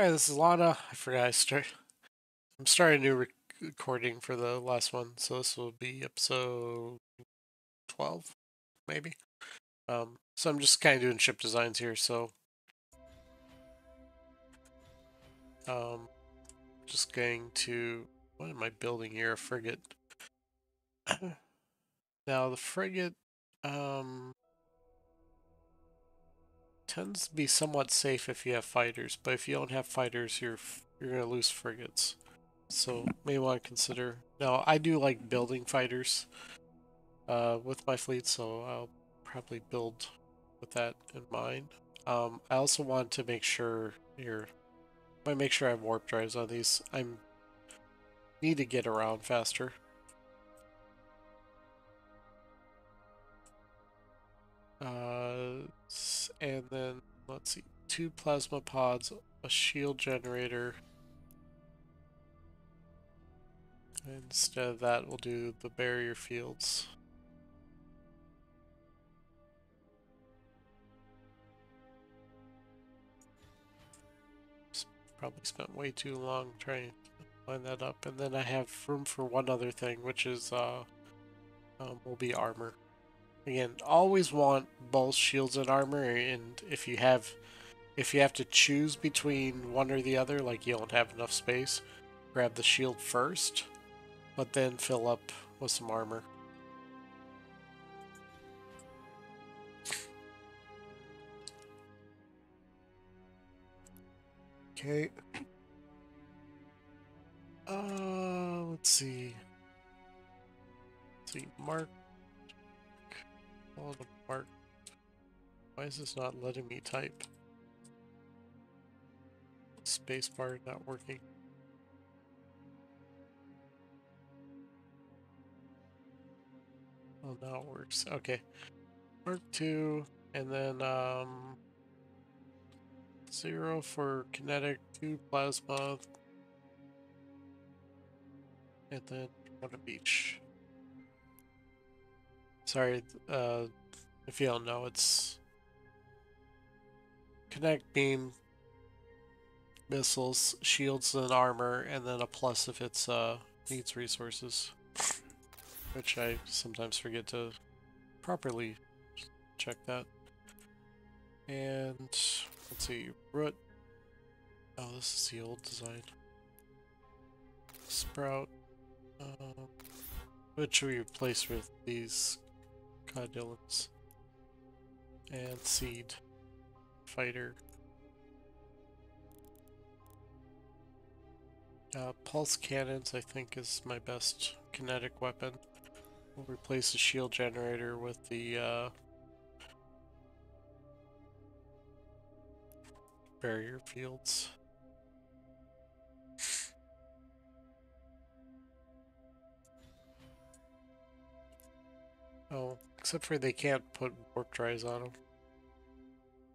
Hi, this is Lana. I forgot I'm starting a new recording for the last one, so this will be episode 12, maybe. So I'm just kind of doing ship designs here, so just going to, what am I building here? A frigate. Now the frigate tends to be somewhat safe if you have fighters, but if you don't have fighters, you're gonna lose frigates. So may want to consider. Now I do like building fighters with my fleet, so I'll probably build with that in mind. I also want to make sure here. I make sure I have warp drives on these. I need to get around faster. And then, let's see, 2 plasma pods, a shield generator. Instead of that, we'll do the barrier fields. Probably spent way too long trying to line that up. And then I have room for one other thing, which is, will be armor. Again, always want both shields and armor, and if you have to choose between one or the other, like you don't have enough space, grab the shield first, but then fill up with some armor. Okay. Let's see. Mark. Why is this not letting me type? Spacebar not working. Oh, now it works. Okay. Mark 2, and then 0 for kinetic, 2 plasma, and then 1 of each. Sorry, if you don't know, it's connect beam, missiles, shields, and armor, and then a plus if it's needs resources, which I sometimes forget to properly check that. And let's see, root. Oh, this is the old design. Sprout, which we replace with these. Caudillons and seed fighter pulse cannons I think is my best kinetic weapon. We'll replace the shield generator with the barrier fields. Oh, except for they can't put warp drives on them.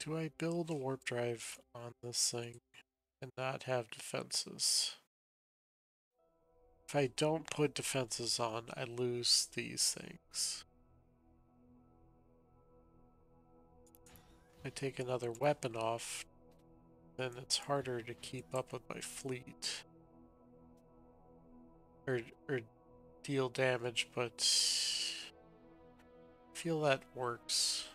Do I build a warp drive on this thing and not have defenses? If I don't put defenses on, I lose these things. If I take another weapon off, then it's harder to keep up with my fleet. Or deal damage, but I feel that works.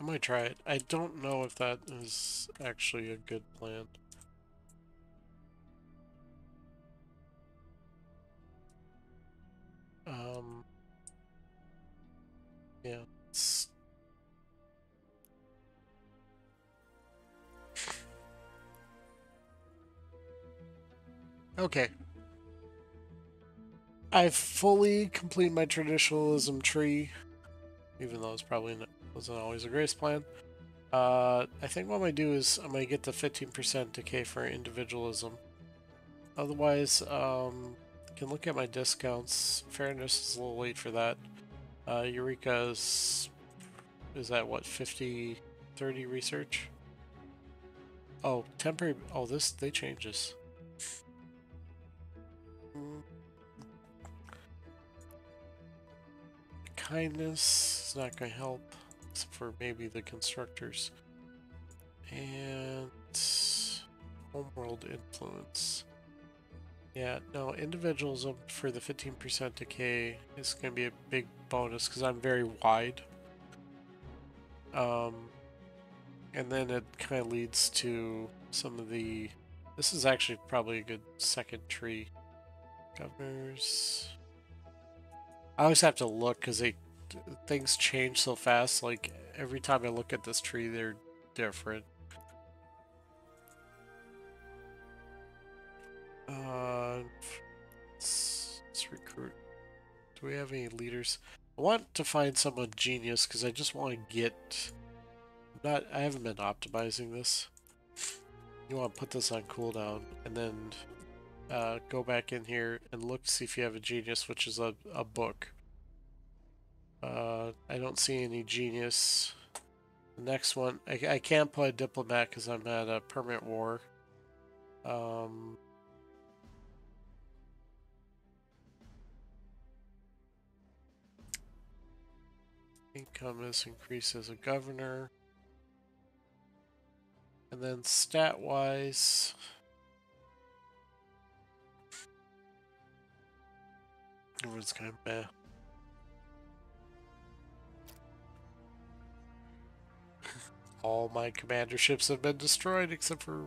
I might try it. I don't know if that is actually a good plan. Yeah. It's okay. I've fully completed my traditionalism tree, even though it's probably wasn't always a great plan. I think what I'm going to do is I'm going to get the 15% decay for individualism. Otherwise, you can look at my discounts. Fairness is a little late for that. Eureka's is at what, 50, 30 research? Oh, temporary. Oh, this, they changed this. kindness. It's not going to help, except for maybe the constructors. And homeworld influence. Yeah, no, individuals up for the 15% decay is going to be a big bonus because I'm very wide. And then it kind of leads to some of the... This is actually probably a good second tree. Governors... I always have to look because things change so fast. Like, every time I look at this tree, they're different. Let's recruit. Do we have any leaders? I want to find someone genius because I just want to get... I haven't been optimizing this. You want to put this on cooldown and then go back in here and look to see if you have a genius, which is a book. I don't see any genius. The next one, I can't play diplomat because I'm at a permanent war. Income is increased as a governor. And then stat-wise, everyone's kind of bad. All my commanderships have been destroyed except for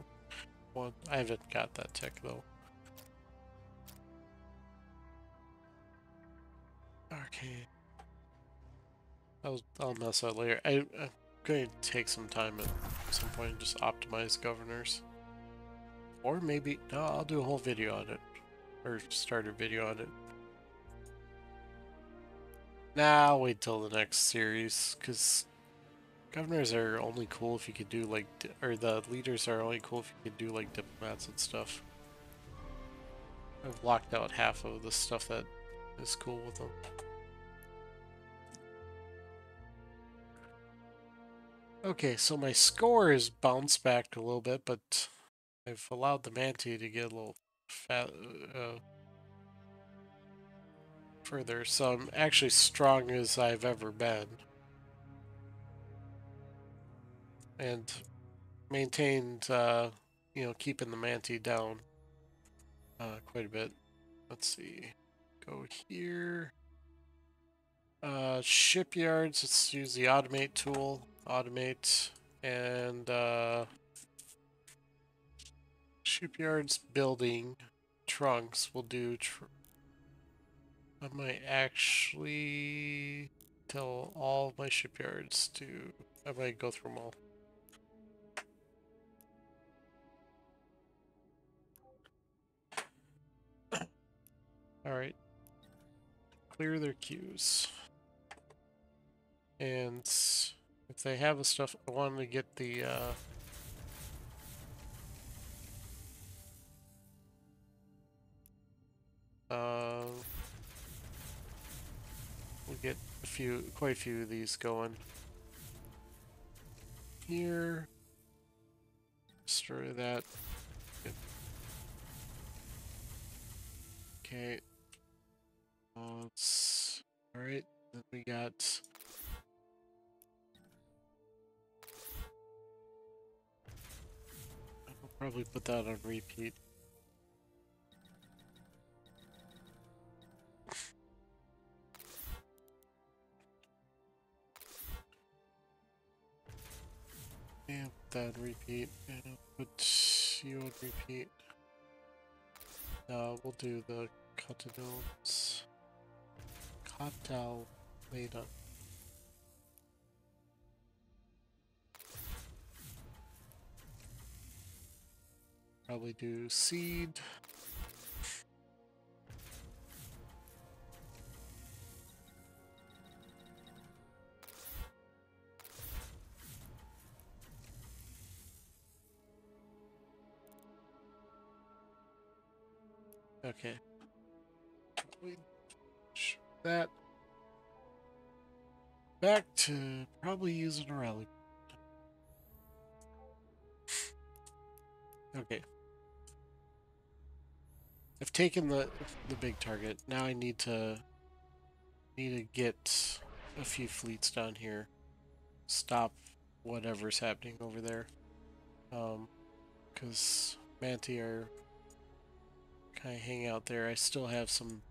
one. I haven't got that tech though. Okay. I'll mess up later. I'm going to take some time at some point and just optimize governors. Or maybe, no, I'll do a whole video on it. Or start a video on it. Nah, I'll wait till the next series, because governors are only cool if you could do like, or the leaders are only cool if you could do like diplomats and stuff. I've blocked out half of the stuff that is cool with them. Okay, so my score is bounced back a little bit, but I've allowed the Manti to get a little fat, further, so I'm actually strong as I've ever been. And maintained, you know, keeping the Manti down quite a bit. Let's see, go here. Shipyards, let's use the automate tool. Automate and shipyards building trunks will do. I might actually tell all my shipyards to. I might go through them all. All right, clear their queues and. If they have the stuff, I want to get the, we'll get a few, quite a few of these going. Here. Destroy that. Yep. Okay. Alright, then we got... Probably put that on repeat. Yeah, that repeat. Yeah, put you on repeat. We'll do the catacombs. Cotal later. Probably do seed. Okay. That back to probably using a relic. Okay. I've taken the big target. Now I need to get a few fleets down here, stop whatever's happening over there, because Manti are kind of hang out there. I still have some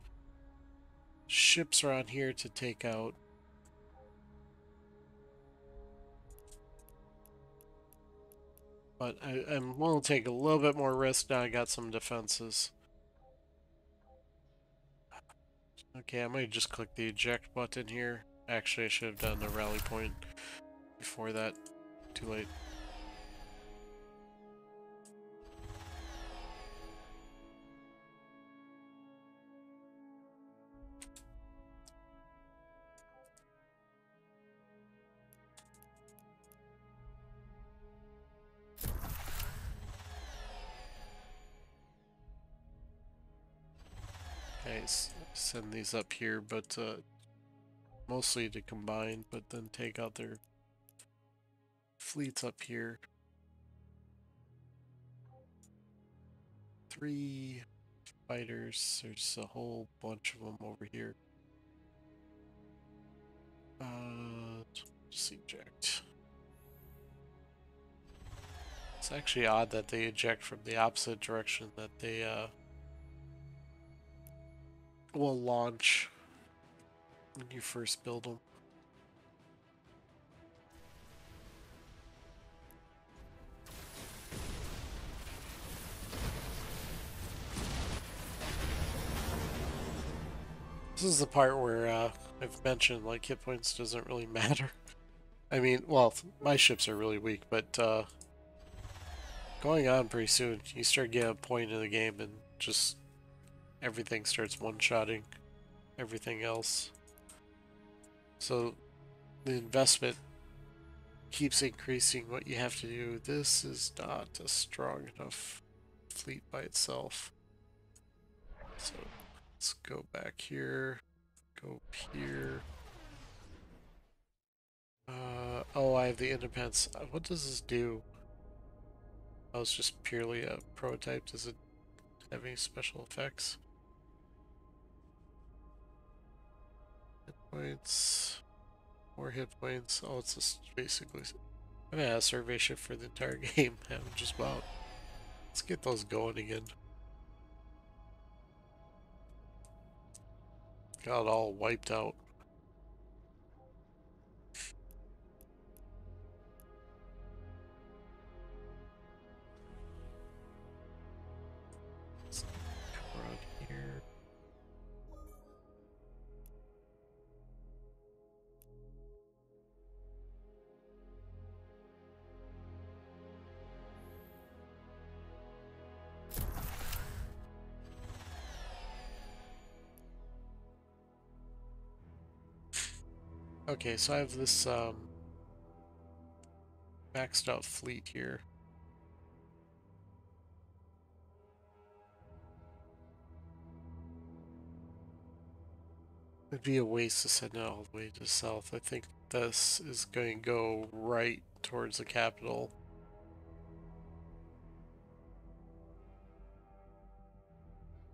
ships around here to take out. But I'm willing to take a little bit more risk now. I got some defenses. Okay, I might just click the eject button here. Actually, I should have done the rally point before that. Too late. Send these up here, but mostly to combine, but then take out their fleets up here. 3 fighters, there's a whole bunch of them over here. Just eject. It's actually odd that they eject from the opposite direction that they will launch when you first build them. This is the part where I've mentioned like hit points doesn't really matter. I mean, well, my ships are really weak, but going on pretty soon you start getting a point in the game and just everything starts one-shotting everything else. So the investment keeps increasing what you have to do. This is not a strong enough fleet by itself. So let's go back here, go here. Oh, I have the independence. What does this do? Oh, it's just purely a prototype. Does it have any special effects? Points, more hit points. Oh, it's just basically I'm gonna have a survey ship for the entire game. I'm just about. Let's get those going again. Got all wiped out. Okay, so I have this maxed out fleet here. It'd be a waste to send it all the way to the south. I think this is going to go right towards the capital.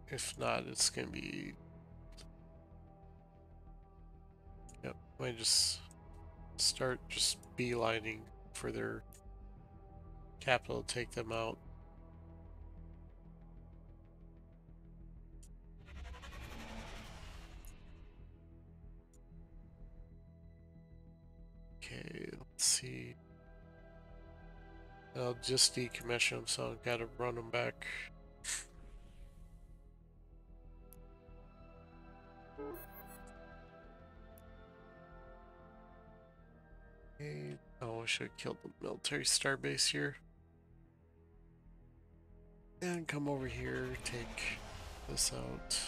If not, it's going to be... I just start just beelining for their capital to take them out. Okay, let's see. I'll just decommission them, so I've got to run them back. Oh, I should have killed the military star base here. And come over here, take this out.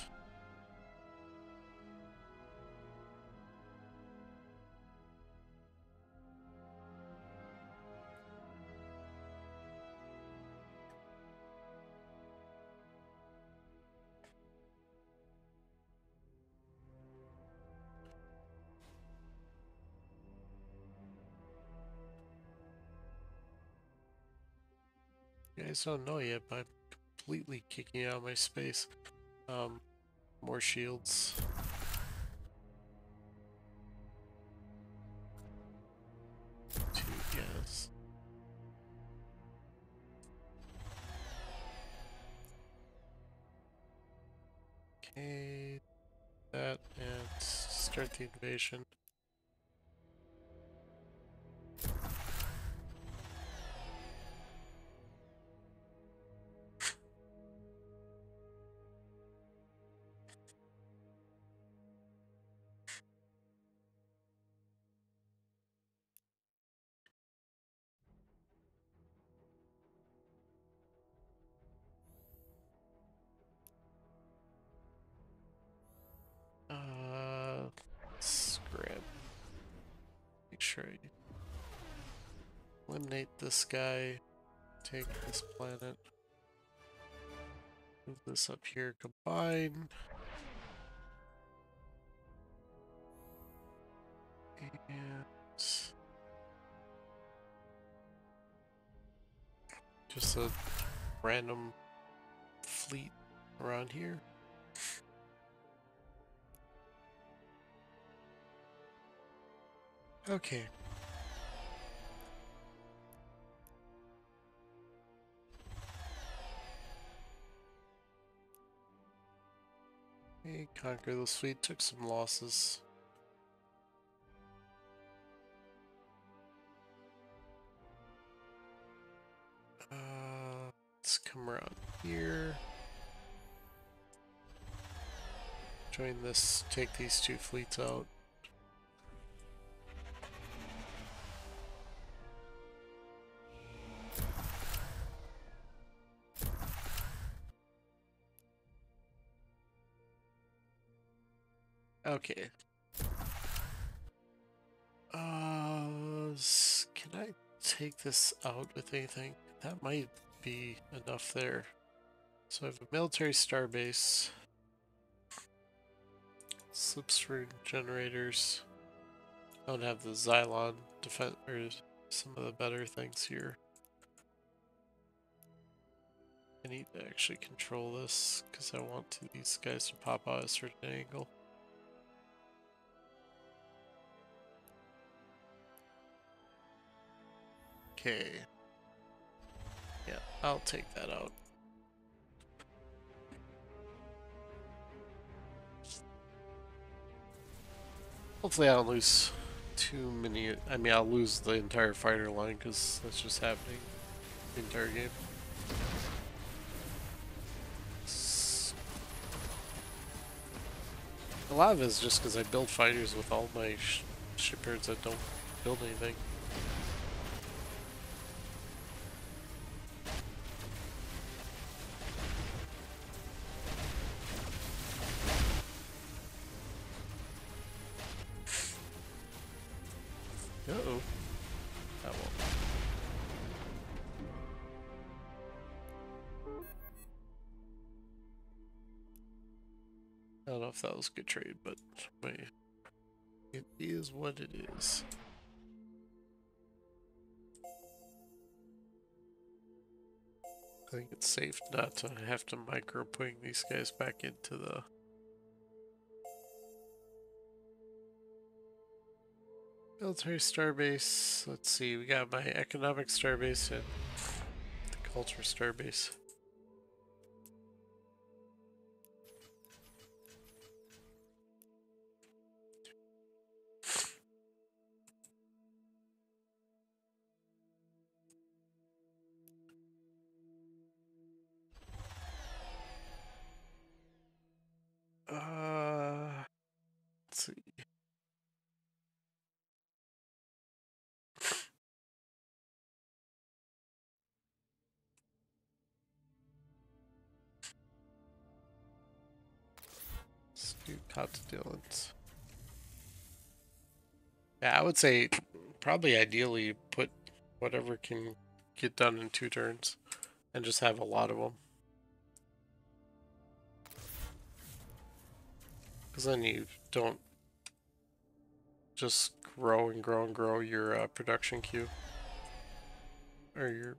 I don't know yet, but I'm completely kicking out of my space. More shields. Okay, that and start the invasion. Eliminate this guy, take this planet, move this up here, combine, and just a random fleet around here. Okay. Conquer the fleet, took some losses. Let's come around here. Join this, take these two fleets out. Okay. Can I take this out with anything? That might be enough there. So I have a military star base. Slipstream generators. I don't have the Xylon defense or some of the better things here. I need to actually control this because I want these guys to pop out at a certain angle. Okay. Yeah, I'll take that out. Hopefully I don't lose too many. I mean, I'll lose the entire fighter line because that's just happening the entire game. A lot of it is just because I build fighters with all my shipyards that don't build anything. That was a good trade, but it is what it is. I think it's safe not to have to micro putting these guys back into the military starbase. Let's see, we got my economic starbase and the culture starbase. Constellants. Yeah, I would say probably ideally put whatever can get done in 2 turns and just have a lot of them. Because then you don't just grow and grow and grow your production queue or your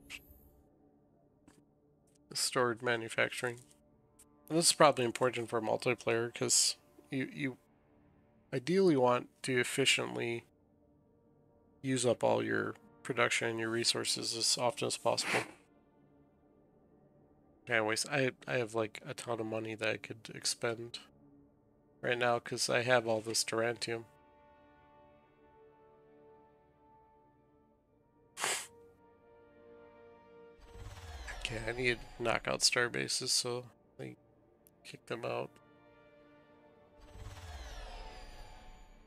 stored manufacturing. And this is probably important for multiplayer because you ideally want to efficiently use up all your production and your resources as often as possible. Okay, I have like a ton of money that I could expend right now because I have all this Durantium. Okay, I need to knock out star bases, so I kick them out.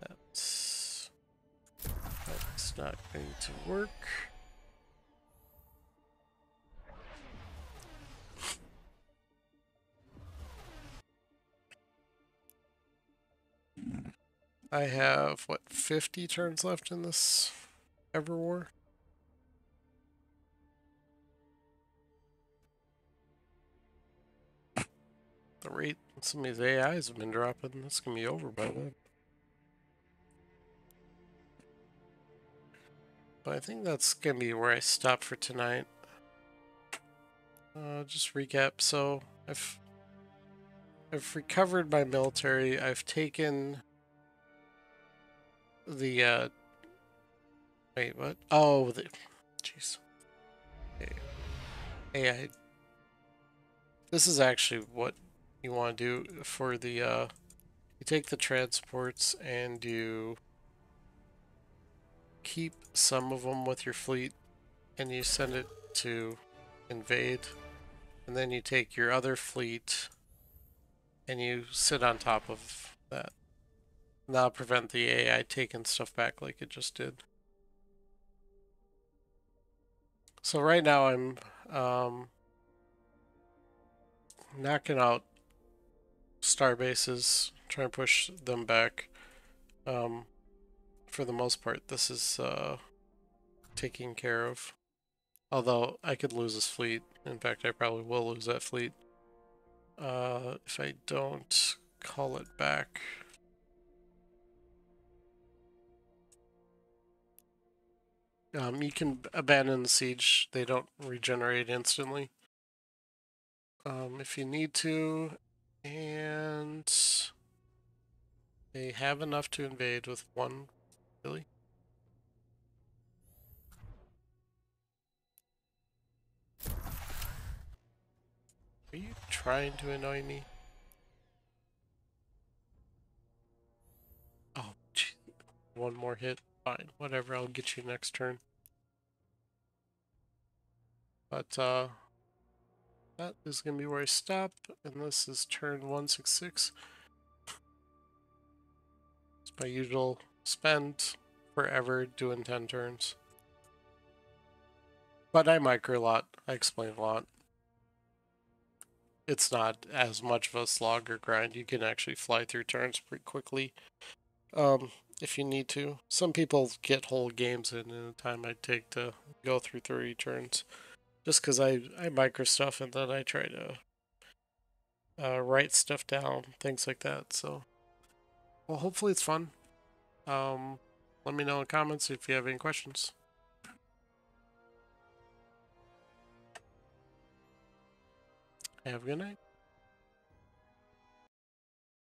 That's not going to work. I have, what, 50 turns left in this Everwar? The rate some of these AIs have been dropping, this can be over by then. But I think that's going to be where I stop for tonight. Just recap, so I've recovered my military, I've taken... the, wait, what? Oh, the, jeez. Okay. AI. This is actually what you want to do for the, you take the transports and you keep some of them with your fleet and you send it to invade. And then you take your other fleet and you sit on top of that. That'll prevent the AI taking stuff back like it just did. So right now I'm knocking out star bases, trying to push them back. For the most part, this is taken care of. Although I could lose this fleet. In fact, I probably will lose that fleet if I don't call it back. You can abandon the siege. They don't regenerate instantly. If you need to, and they have enough to invade with one, really. Are you trying to annoy me? Oh, geez. One more hit. Fine, whatever, I'll get you next turn. But that is going to be where I stop, and this is turn 166. It's my usual spend forever doing 10 turns. But I micro a lot, I explain a lot. It's not as much of a slog or grind, you can actually fly through turns pretty quickly. If you need to. Some people get whole games in the time I take to go through 30 turns. Just because I micro stuff and then I try to write stuff down, things like that. So, well, hopefully it's fun. Let me know in the comments if you have any questions. Have a good night.